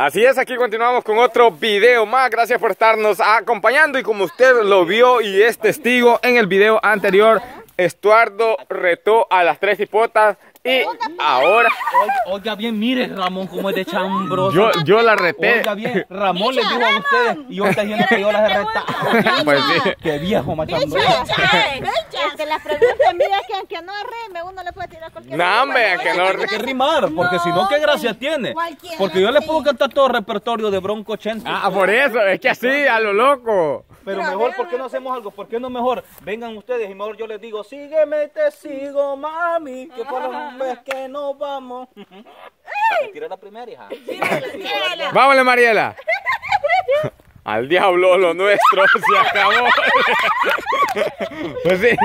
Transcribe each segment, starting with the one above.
Así es, aquí continuamos con otro video más. Gracias por estarnos acompañando. Y como usted lo vio y es testigo, en el video anterior Estuardo retó a las tres hipotas. Y ahora... Oiga bien, mire Ramón cómo es de chambroso. Yo la reté. Oiga bien, Ramón les dijo a ustedes y yo está diciendo que yo las he retado. Pues sí. Qué viejo más chambroso. Que las preguntas, mira, es que aunque no rime, uno le puede tirar cualquier cosa. No, hombre, que no rime. Hay que rimar, porque si no, ¿qué gracia tiene? Porque yo le puedo cantar todo el repertorio de Bronco Chenzo. Ah, por eso, es que así, a lo loco. Pero mejor, ¿por qué no hacemos algo? ¿Por qué no mejor vengan ustedes y mejor yo les digo, sígueme, te sigo, mami, que por un mes que nos vamos? Tira la primera, hija. Vámonos, Mariela. Al diablo lo nuestro, se acabó. Pues sí.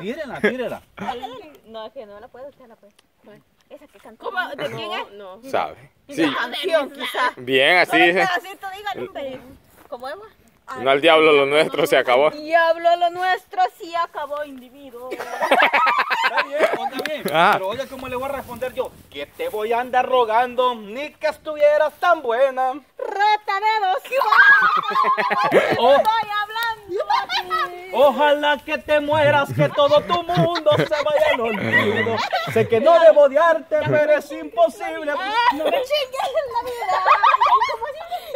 Tírenla, tírenla. No, es que no la puedo, usted la puede. Esa que cantó. ¿De quién es? No. ¿Sabe? Sí. Canción, quizás. Bien, así dice. ¿Cómo es? No, al diablo lo nuestro se acabó. Al diablo lo nuestro sí acabó, individuo. Está bien, onda bien. Pero oye, ¿cómo le voy a responder yo? Que te voy a andar rogando, ni que estuvieras tan buena. Rata de dos. Oh. Estoy hablando aquí. Ojalá que te mueras, que todo tu mundo se vaya al olvido. Sé que no debo odiarte, pero es imposible. No me chingues en la vida.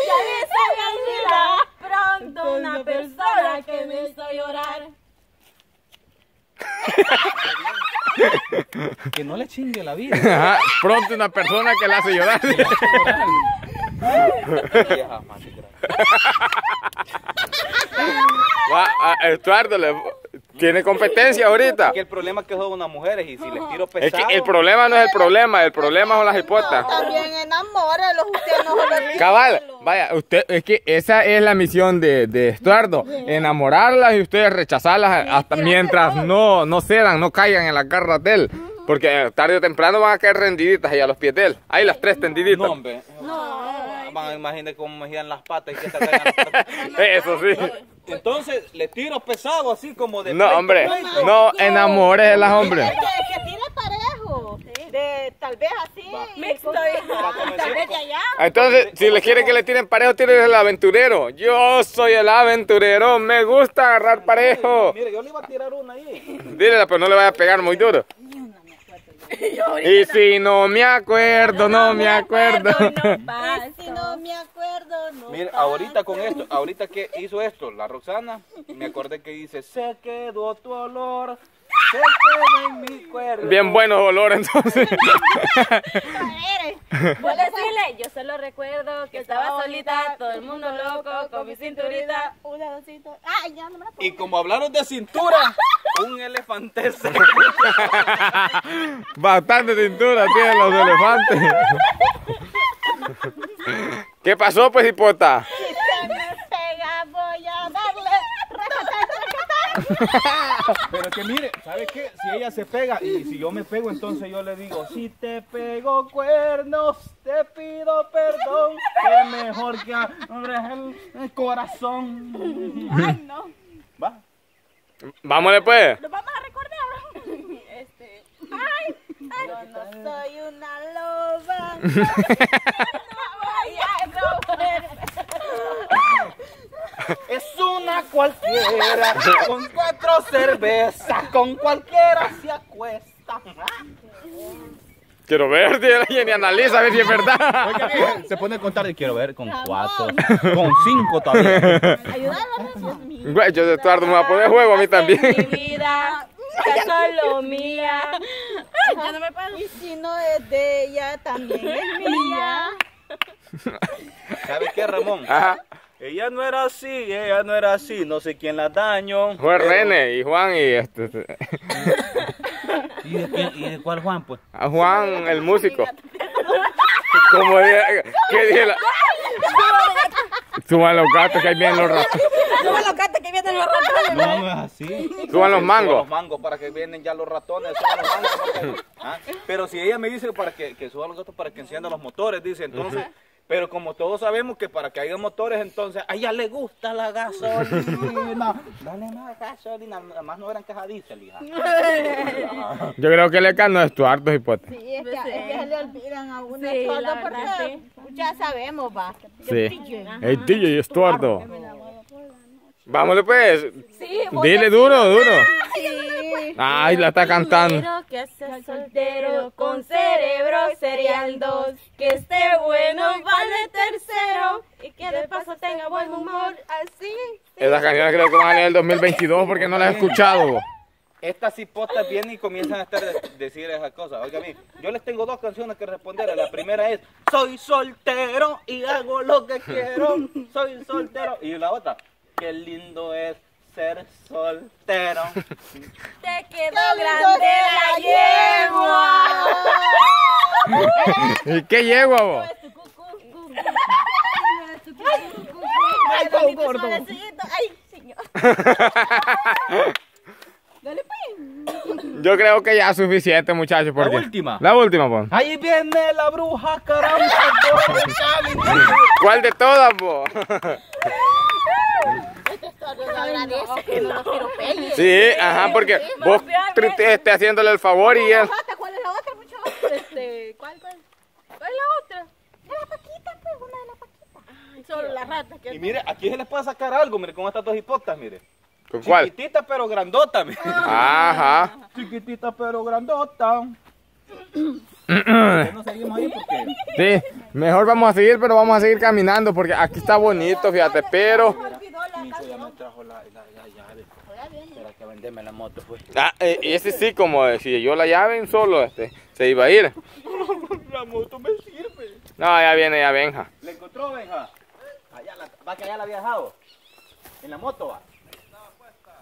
Ya ves, ya vida. Pronto una persona que me hizo llorar. Que no le chingue la vida. Ajá, pronto una persona que la hace llorar. Estuardo tiene competencia ahorita. Es que el problema es que son unas mujeres y si les tiro pesado. Es que el problema no es el problema son las hipotas. También enamórelos, usted no lo... Cabal, vaya, usted, es que esa es la misión de Estuardo, enamorarlas y ustedes rechazarlas hasta mientras no cedan, no caigan en la garra de él. Porque tarde o temprano van a caer rendiditas ahí a los pies de él. Ahí las tres tendiditas. No, hombre. No. Van a imaginar cómo me giran las patas y que se las patas. Eso sí. Entonces, le tiro pesado así como de... No, hombre. No enamores de las hombres. Que tire parejo. Tal vez así. Mixto. Tal vez de allá. Entonces, si le quieren que le tiren parejo, tírenle el aventurero. Yo soy el aventurero. Me gusta agarrar parejo. Mire, yo le iba a tirar una ahí. Dílela, pero no le vaya a pegar muy duro. Y si no me acuerdo, no me acuerdo. Y si no me acuerdo, no. Mira, ahorita con esto, ahorita que hizo esto, la Roxana, me acordé que dice, se quedó tu olor, se quedó en mi cuerpo. Bien buenos olores, entonces. Voy a decirle, yo solo recuerdo que estaba solita, todo el mundo loco, con mi cinturita. Una, dos, cinco. Ay, ya no me la puedo. Y como hablaron de cintura, un elefante se... Bastante cintura tienen los elefantes. ¿Qué pasó, pues, hipota? Si se me pega, voy a darle. Pero que mire, ¿sabes qué? Si ella se pega y si yo me pego, entonces yo le digo, si te pego cuernos, te pido perdón, que mejor que abres el corazón. Ay, no. Va. Vámonos, pues. Nos vamos a recordar. Ay, ay. Yo no soy una loba. No voy a robar. Es una cualquiera. Con 4 cervezas. Con cualquiera se acuesta. Quiero ver, tiene Jenny, analiza a ver si es verdad. Oiga, se pone a contar y quiero ver con 4, con 5 también. Ayúdame, güey, yo de Eduardo me voy a poner juego a mí también. Mi vida, es solo mía. Ay, ya no me puedo. Y si no es de ella, también es mía. ¿Sabes qué, Ramón? Ajá. Ella no era así, ella no era así, no sé quién la daño. Fue pero... René y Juan y este. ¿Y de cuál Juan, pues? A Juan, el músico. Como ¿qué dije la? Suban los gatos que ahí vienen los ratos. Suban los gatos que vienen los ratones. No, no es así. Suban los mangos. Suban los mangos para que vienen ya los ratones. Suban los mangos. Pero si ella me dice para que suban los gatos para que enciendan los motores, dice, entonces... Pero como todos sabemos que para que haya motores, entonces a ella le gusta la gasolina. Dale más gasolina, nada más no eran caja diésel, hija. Yo creo que le caen a Estuardo, hipótesis. Sí, es que ya le olvidan a uno, sí, Estuardo, porque sí, ya sabemos, va. Sí, el tío y Estuardo. Vámonos pues. Sí, dile duro, duro. Ay, la está cantando. Que seas soltero con cerebro serían dos. Que esté bueno vale tercero. Y que de paso tenga buen humor. Así. Esas canciones creo que van a leer el 2022 porque no las he escuchado. Estas hipotas vienen y comienzan a estar decir esas cosas. Oiga, mí, yo les tengo dos canciones que responder. La primera es soy soltero y hago lo que quiero. Soy soltero. Y la otra, qué lindo es ser soltero. Te quedó grande la yegua. ¿Y qué yegua, vos? Ay, todo gordo. Ay, señor. Dale, pues. Yo creo que ya es suficiente, muchachos. ¿Por qué? La última. La última, vos. Ahí viene la bruja, caramba. ¿Cuál de todas, vos? Sí, ajá, porque sí, vos esté haciéndole el favor y él. ¿Cuál es la otra, muchachos? ¿Cuál es la otra? De la Paquita, pues, una de la Paquita. Ay, solo las ratas. Y mire, aquí se les puede sacar algo, mire, con estas dos hipotas, mire. ¿Con cuál? Chiquitita pero grandota, mire. Ajá. Chiquitita pero grandota. No seguimos ahí porque... Sí, mejor vamos a seguir, pero vamos a seguir caminando porque aquí está bonito, fíjate, pero... Ya me trajo la llave. Para que venderme la moto, pues. Ah, ese sí, como si yo la llave en solo, se iba a ir. La moto me sirve. No, ya viene, ya Benja. ¿Le encontró, Benja? Allá va que allá la había dejado. En la moto va.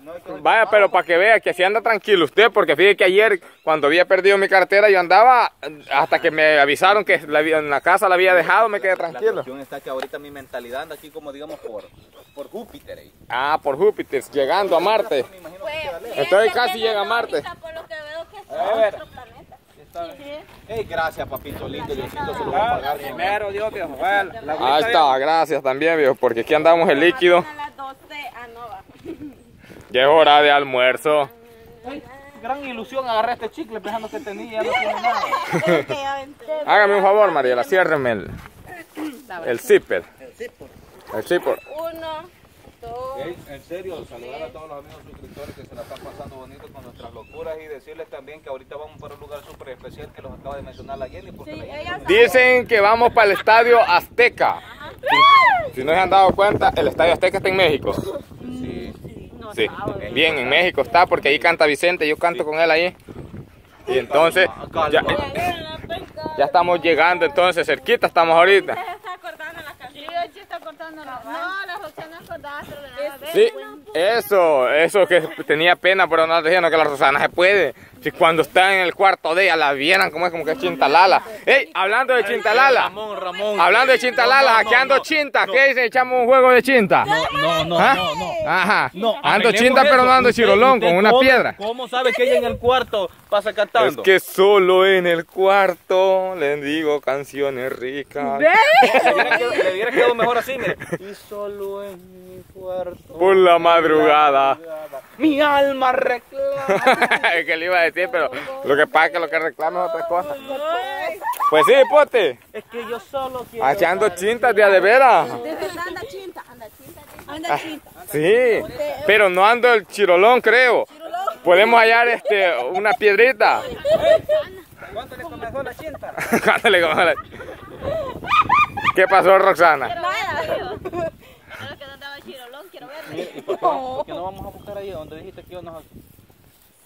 No, pues, vaya, pero para que vea que así anda tranquilo usted, porque fíjese que ayer, cuando había perdido mi cartera, yo andaba hasta que me avisaron que en la casa la había dejado, me quedé tranquilo. La cuestión está que ahorita mi mentalidad anda aquí como, digamos, por Júpiter. ¿Eh? Ah, por Júpiter, llegando a Marte. Pues, entonces casi llega a Marte. Por lo que veo que es a ver. Otro planeta. Hey, gracias, papito lindo. Yo siento que lo voy a pagar. Primero, Dios, viejo. Bueno, ahí está, bien. Gracias también, viejo, porque aquí andamos el líquido. A las 12 a Nova. Ya es hora de almuerzo. Ay, gran ilusión, agarré este chicle pensando que tenía. No tenía nada. Hágame un favor, Mariela, ciérreme el zipper. El zipper. Uno, dos. En serio, saludar a todos los amigos suscriptores que se la están pasando bonito con nuestras locuras y decirles también que ahorita vamos para un lugar súper especial que los acaba de mencionar la Jenny. Sí, dicen que vamos para el Estadio Azteca. Si no se han dado cuenta, el Estadio Azteca está en México. Sí, bien, en México está, porque ahí canta Vicente, yo canto con él ahí. Y entonces, ya estamos llegando, entonces, cerquita estamos ahorita. Sí, eso que tenía pena, pero no dijeron que la Roxana se puede. Si cuando está en el cuarto de ella la vieran, como es como que Chintalala. Ey, hablando de Chintalala. Ramón. Hablando de Chintalala, aquí ando Chinta. ¿Qué dicen? ¿Echamos un juego de Chinta? No. Ajá. No, ando Chinta, pero no ando chirolón, con una piedra. ¿Cómo sabe que ella en el cuarto pasa cantando? Es que solo en el cuarto les digo canciones ricas. Le hubiera quedado mejor así, mire. Y solo en mi cuarto. Por la madrugada. Mi alma reclama. Es que le iba a decir, pero lo que pasa es que lo que reclama es otra cosa. Pues sí, pote. Es que yo solo quiero... Achando chintas de adevera. Anda chinta. Sí, pero no ando el chirolón, creo. Podemos hallar una piedrita. ¿Cuánto le comenzó la chinta? ¿Cuánto le comenzó la chinta? ¿Qué pasó, Roxana? Nada. Que no estaba chirolón, quiero verme. ¿Por qué no vamos a buscar ahí donde dijiste que íbamos?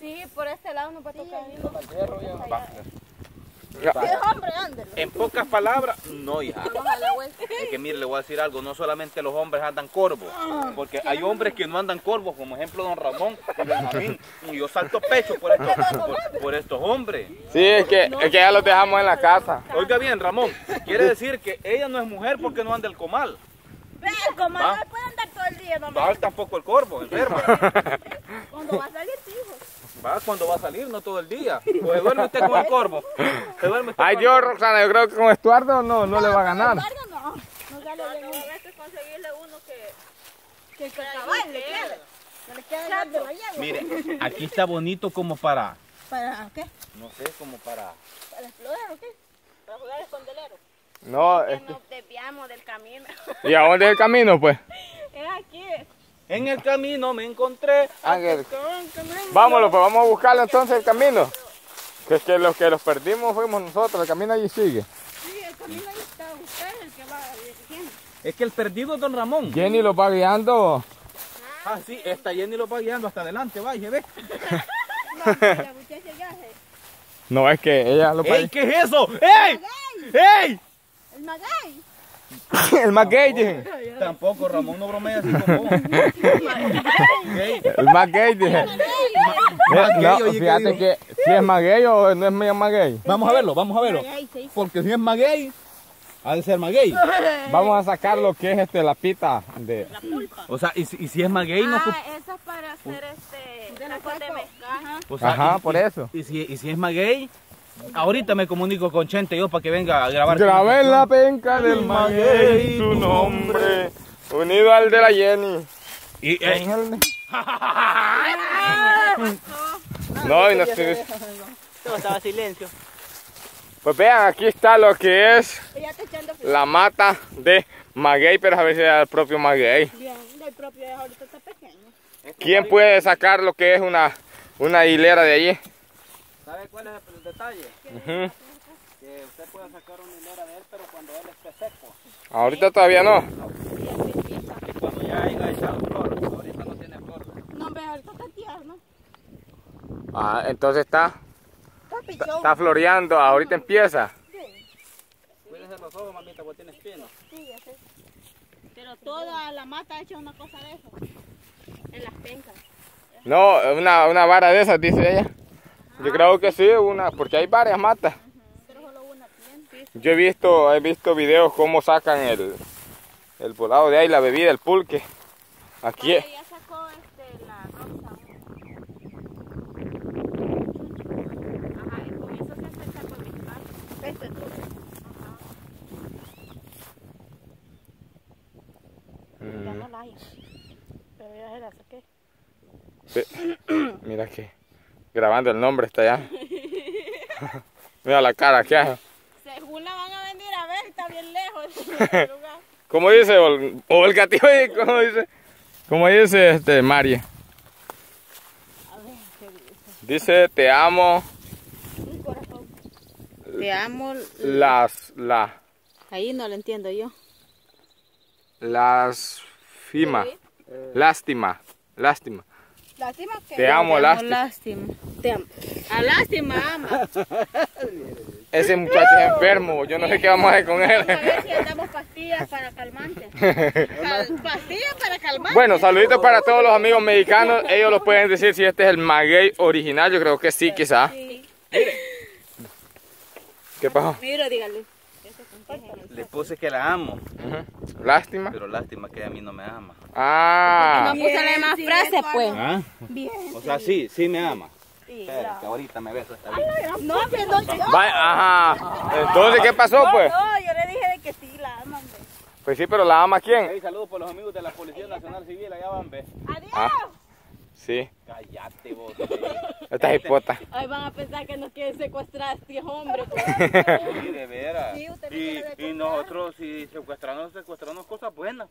Sí, por este lado nos va a tocar. En pocas palabras, no, hija. Es que mire, le voy a decir algo, no solamente los hombres andan corvos, porque hay hombres que no andan corvos, como ejemplo don Ramón y Benjamín, y yo salto pecho por estos hombres. Sí, es que ya los dejamos en la casa. Oiga bien, Ramón, quiere decir que ella no es mujer porque no anda el comal. El comal no puede andar todo el día, no va tampoco el corvo, enfermo. Cuando va a salir, hijo. Va cuando va a salir, no todo el día. O se duerme usted con el corvo. Ay, yo, Roxana, yo creo que con Estuardo no le va a ganar. Con Estuardo dejarlo de uno. Hay que conseguirle uno que cabal le quede. Que le quede grande la llave. Mire, aquí está bonito como para... ¿Para qué? No sé, como para... ¿Para explorar o qué? Para jugar escondelero. No, es que nos desviamos del camino. ¿Y a dónde es el camino, pues? Es aquí. En el camino me encontré. Ángel. Vámonos, pues vamos a buscarlo entonces el camino. Que los perdimos fuimos nosotros, el camino allí sigue. Sí, el camino allí está, usted es el que va dirigiendo. Es que el perdido es don Ramón. Jenny lo va guiando. Ah, sí, esta Jenny lo va guiando hasta adelante, vaya, ve. No, la muchacha ya se... No, es que ella lo va... ¡Ey, qué es eso! ¡Ey! ¡Ey! El maguey. El maguey, dije. Tampoco, Ramón no bromea así como vos. El maguey, dije. No, fíjate que si es maguey o no es medio maguey. Vamos a verlo, vamos a verlo. Porque si es maguey, ha de ser maguey. Vamos a sacar lo que es la pita de... La pulpa. O sea, y si es maguey no... Ah, eso es para hacer tacos de mezcal. Ajá, por eso. Y si es maguey... Ahorita me comunico con Chente yo para que venga a grabar. Grabé la penca del maguey, tu nombre, unido al de la Jenny. Y no, y no estoy... Todo estaba silencio. Pues vean, aquí está lo que es la mata de maguey, pero a veces el propio maguey. Bien, el propio ahorita está pequeño. ¿Quién puede sacar lo que es una hilera de allí? ¿Sabe cuál es el detalle? Que usted puede sacar una hilera de él, pero cuando él esté seco. Ahorita todavía no. Y cuando ya haya echado flor, ahorita no tiene flor. No, pero ahorita está tierno. Ah, entonces está floreando, ahorita empieza. Sí. Cuídense los ojos, mamita, porque tiene espino. Sí, ya sé. Pero toda la mata ha hecho una cosa de eso. En las pencas. No, una vara de esas, dice ella. Yo creo que sí, porque hay varias matas. Pero solo una tiene. Yo he visto videos cómo sacan el volado de ahí, la bebida, el pulque. Aquí. Oye, ya sacó la rosa. Ajá, y con eso se hace con el pan. Este es todo. Ajá. Ya no la hay. Pero ya se la saqué. Sí. Mira aquí. Grabando el nombre está allá. Mira la cara que hace. Según la van a venir a ver, está bien lejos del lugar. ¿Cómo dice? O el gatillo, ¿cómo dice? ¿Cómo dice Mari? A ver, ¿qué dice? Dice, te amo. Un corazón. Te amo. Ahí no lo entiendo yo. Lástima. ¿Sí? Lástima. Lástima. Lástima que te amo, lástima. Te amo. A lástima, ama. Ese muchacho es enfermo, yo no sé qué vamos a hacer con él. Vamos a ver si andamos pastillas para calmantes. Pastillas para calmantes. Bueno, saluditos para todos los amigos mexicanos. Ellos los pueden decir si este es el maguey original. Yo creo que sí, quizás. Sí. ¿Qué pasó? Mira, dígale. Le puse que la amo. Lástima. Pero lástima que a mí no me ama. Ah. No puse la más frase, pues. ¿Ah? Bien. O sea, sí, sí me ama. Sí, espérate, claro. Ahorita me beso esta vez. No, perdón, yo. Ajá. Entonces, ¿qué pasó, pues? No, yo le dije de que sí la aman. Pues sí, pero ¿la ama quién? Hey, saludos por los amigos de la Policía Nacional Civil, allá van, ve. Adiós. Ah. Sí. Cállate vos. Estas hipotas. Ay, van a pensar que nos quieren secuestrar 10 hombres. Sí, de veras. Sí, usted y nosotros, si secuestrarnos cosas buenas.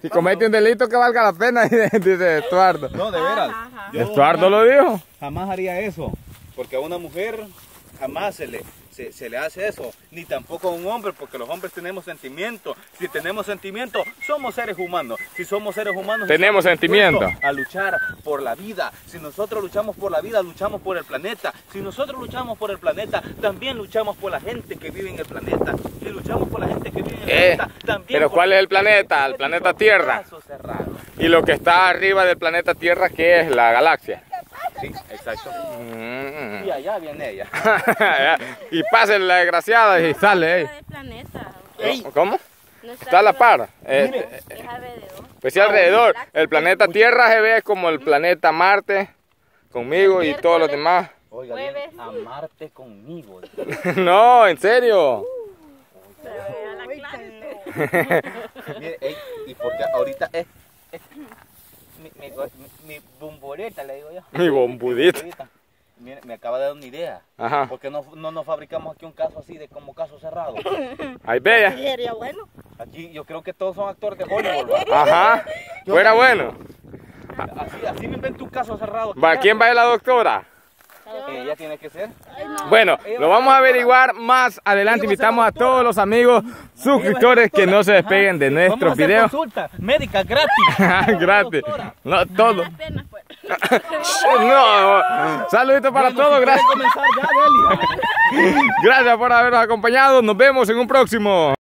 Si comete un delito que valga la pena, dice Estuardo. No, de veras. Ajá. Estuardo lo dijo. Jamás haría eso. Porque a una mujer jamás se le hace eso, ni tampoco a un hombre, porque los hombres tenemos sentimientos. Si tenemos sentimientos, somos seres humanos. Si somos seres humanos, tenemos sentimientos a luchar por la vida. Si nosotros luchamos por la vida, luchamos por el planeta. Si nosotros luchamos por el planeta, también luchamos por la gente que vive en el planeta. Si luchamos por la gente que vive en el planeta, también. Pero ¿cuál es el planeta? El planeta Tierra. Y lo que está arriba del planeta Tierra, que es la galaxia. Sí, exacto. Y allá viene ella. Y pase la desgraciada y sale ella. ¿Cómo? Está a la par. Pues sí, alrededor. El planeta Tierra se ve como el planeta Marte conmigo y todos los demás. Oiga, a Marte conmigo. No, en serio. Mire, y porque ahorita es mi bomboleta, le digo yo. Mi bombudita. Mire, me acaba de dar una idea. Ajá. Porque no nos fabricamos aquí un caso así de como caso cerrado. Ahí vea. Aquí sería bueno. Aquí yo creo que todos son actores de Hollywood. Ajá. Fuera bueno. Así me invento un caso cerrado. ¿Va? ¿Quién va a ir la doctora? Ella tiene que ser. Bueno, lo vamos a averiguar más adelante. Invitamos a todos los amigos suscriptores que no se despeguen de nuestros videos. Consulta médica gratis. Gratis. No, todo. No, saluditos para todos. Gracias. Gracias por habernos acompañado. Nos vemos en un próximo.